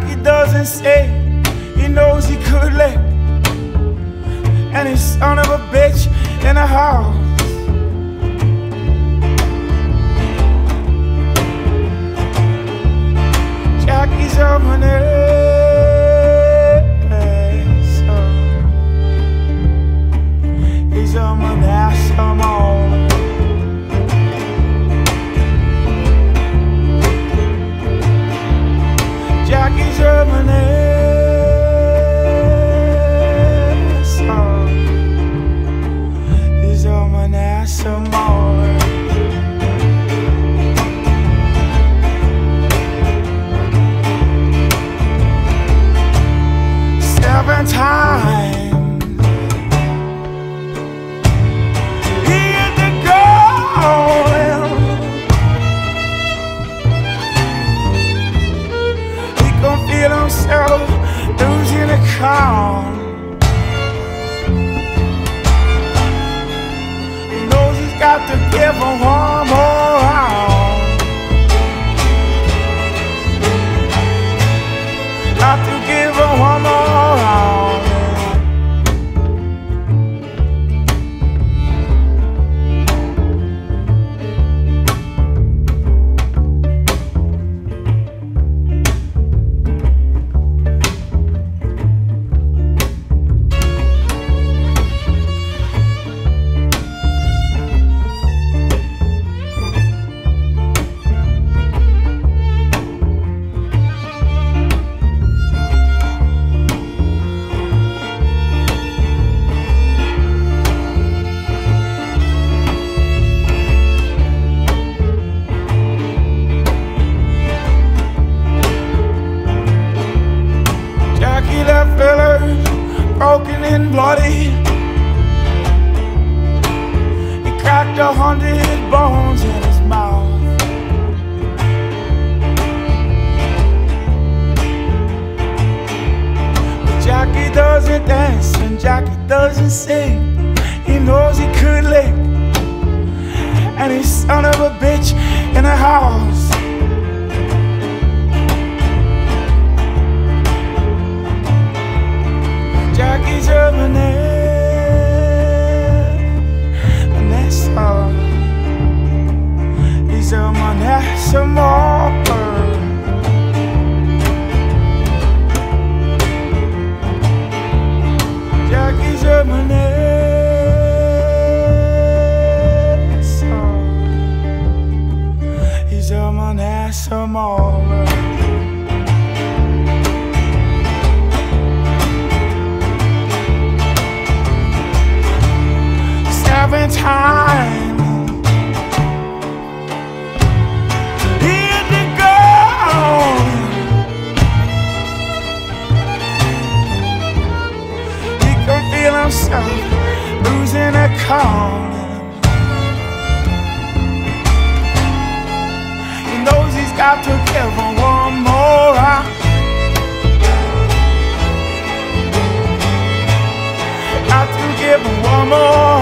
like he doesn't say. He knows he could let any son of a bitch in the house. Jackie's up on it. He's on my ass, I'm on. Jackie's up on it. He's on my ass, I'm on. Time. He hit the goal. He gon' feel himself losing the count. He knows he's got to give him one more round. Got to give him one more. Broken and bloody, he cracked 100 bones in his mouth. But Jackie doesn't dance and Jackie doesn't sing. He knows he could lick any son of a bitch in the house. Jackie's up in it, and that's all. He's up on that some more. Jackie's up in it. He's up on that some more. Time. Here to go. He can feel himself losing a count. He knows he's got to give him one more round. Got to give him one more.